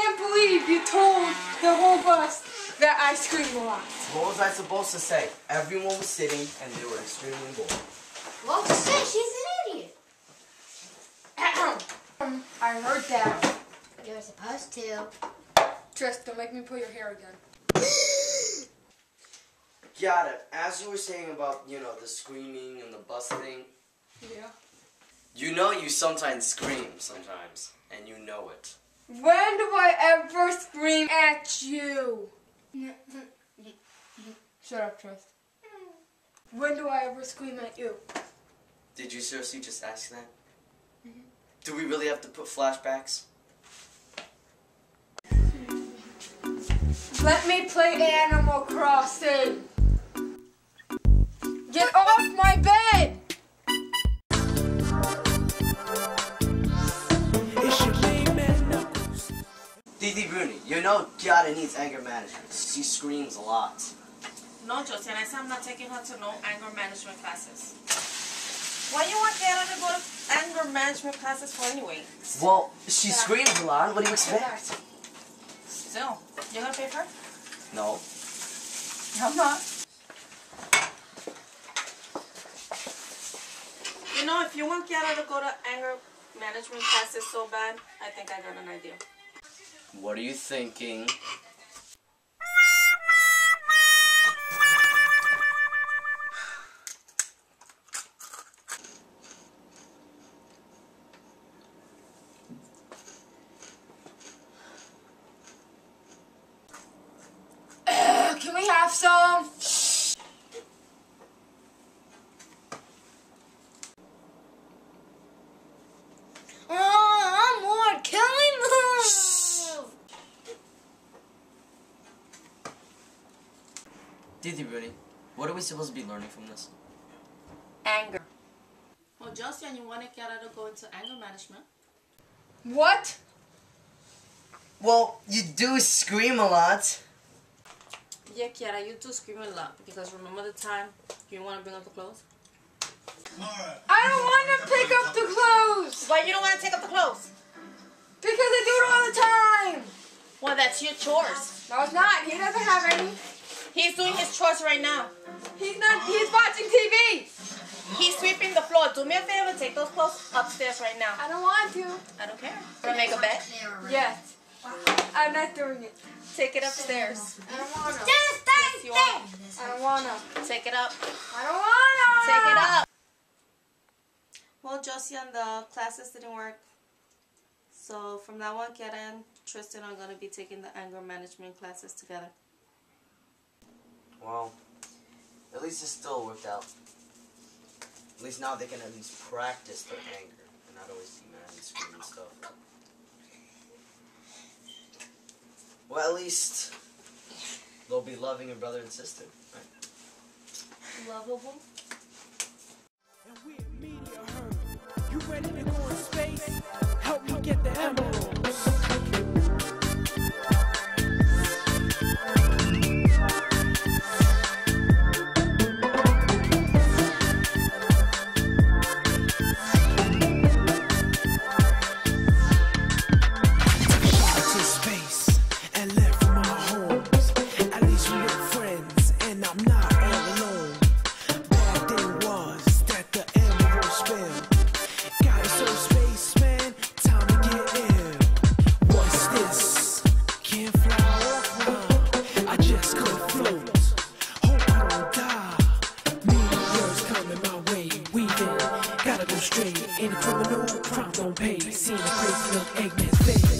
can't believe you told the whole bus that I screamed a lot. What was I supposed to say? Everyone was sitting and they were extremely bored. Well, she's an idiot. I heard that. You're supposed to. Trish, don't make me pull your hair again. Got it. As you were saying about, you know, the screaming and the bus thing. Yeah. You know you sometimes scream sometimes, and you know it. When do I ever scream at you? Shut up, Trish. When do I ever scream at you? Did you seriously just ask that? Mm-hmm. Do we really have to put flashbacks? Let me play Animal Crossing. Get off my bed! Didi Bruni, you know Kiara needs anger management. She screams a lot. No, Josean, I said I'm not taking her to no anger management classes. Why do you want Kiara to go to anger management classes for anyway? Well, she screams a lot. What do you expect? Still, you're gonna pay for her? No. I'm not. You know, if you want Kiara to go to anger management classes so bad, I think I got an idea. What are you thinking? Can we have some? Didi Bruni, what are we supposed to be learning from this? Anger. Well, Josean, you wanted Kiara to go into anger management. What? Well, you do scream a lot. Yeah, Kiara, you do scream a lot because remember the time you want to bring up the clothes? I don't want to pick up the clothes! Why you don't want to take up the clothes? Because I do it all the time! Well, that's your chores. No, it's not. He doesn't have any. He's doing his chores right now. He's not. He's watching TV. He's sweeping the floor. Do me a favor. Take those clothes upstairs right now. I don't want to. I don't care. Wanna make a bet? Yes. Wow. I'm not doing it. Take it upstairs. I don't wanna. Yes, you are. I don't wanna. Take it up. I don't wanna. Take it up. Well, Josean, the classes didn't work. So from that one, Kiara and Tristian are gonna be taking the anger management classes together. Well, at least it still worked out. At least now they can at least practice their anger and not always be mad and scream and stuff. Well, at least they'll be loving a brother and sister, right? Lovable. And we're media herd. You ready to go in space? Help me get the emeralds. Straight in the criminal, crime don't pay. Seen a crazy little eggman's face.